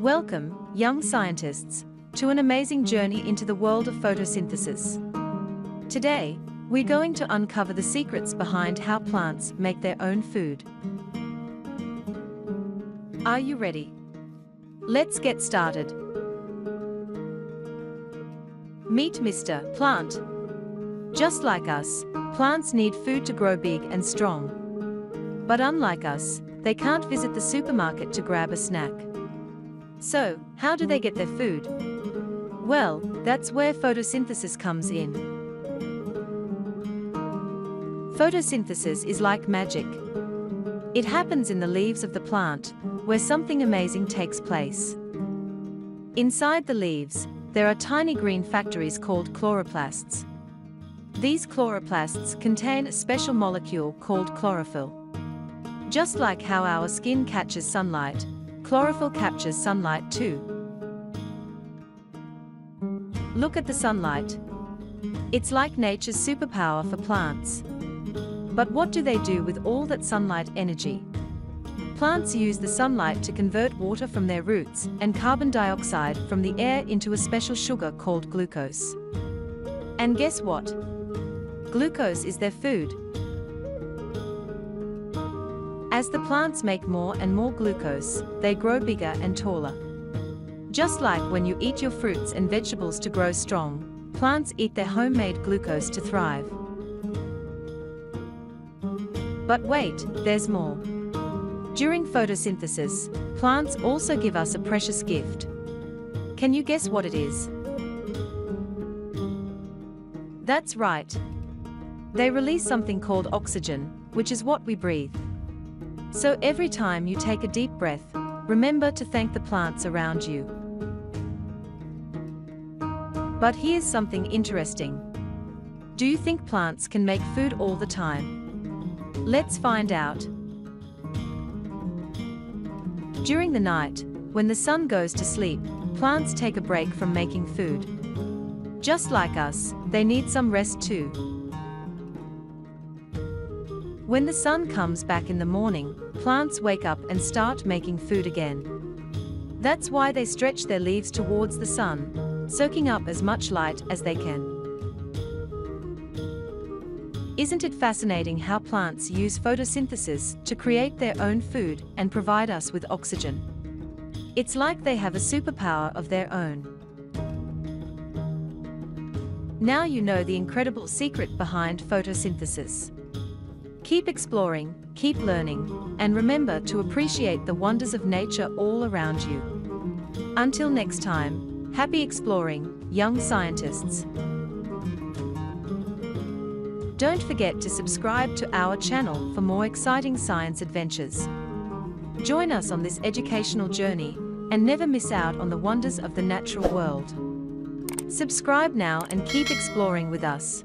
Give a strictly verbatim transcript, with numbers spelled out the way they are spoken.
Welcome, young scientists, to an amazing journey into the world of photosynthesis. Today, we're going to uncover the secrets behind how plants make their own food. Are you ready? Let's get started. Meet Mister Plant. Just like us, plants need food to grow big and strong. But unlike us, they can't visit the supermarket to grab a snack. So, how do they get their food? Well, that's where photosynthesis comes in. Photosynthesis is like magic. It happens in the leaves of the plant, where something amazing takes place. Inside the leaves, there are tiny green factories called chloroplasts. These chloroplasts contain a special molecule called chlorophyll. Just like how our skin catches sunlight, chlorophyll captures sunlight too. Look at the sunlight. It's like nature's superpower for plants. But what do they do with all that sunlight energy? Plants use the sunlight to convert water from their roots and carbon dioxide from the air into a special sugar called glucose. And guess what? Glucose is their food. As the plants make more and more glucose, they grow bigger and taller. Just like when you eat your fruits and vegetables to grow strong, plants eat their homemade glucose to thrive. But wait, there's more. During photosynthesis, plants also give us a precious gift. Can you guess what it is? That's right. They release something called oxygen, which is what we breathe. So every time you take a deep breath, remember to thank the plants around you. But here's something interesting. Do you think plants can make food all the time? Let's find out. During the night, when the sun goes to sleep, plants take a break from making food. Just like us, they need some rest too. When the sun comes back in the morning, plants wake up and start making food again. That's why they stretch their leaves towards the sun, soaking up as much light as they can. Isn't it fascinating how plants use photosynthesis to create their own food and provide us with oxygen? It's like they have a superpower of their own. Now you know the incredible secret behind photosynthesis. Keep exploring, keep learning, and remember to appreciate the wonders of nature all around you. Until next time, happy exploring, young scientists. Don't forget to subscribe to our channel for more exciting science adventures. Join us on this educational journey, and never miss out on the wonders of the natural world. Subscribe now and keep exploring with us.